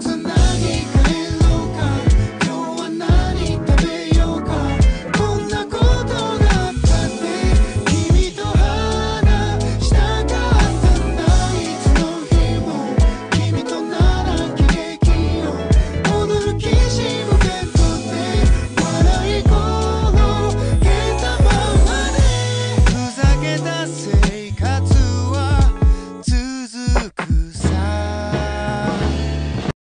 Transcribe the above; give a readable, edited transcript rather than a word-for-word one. to me.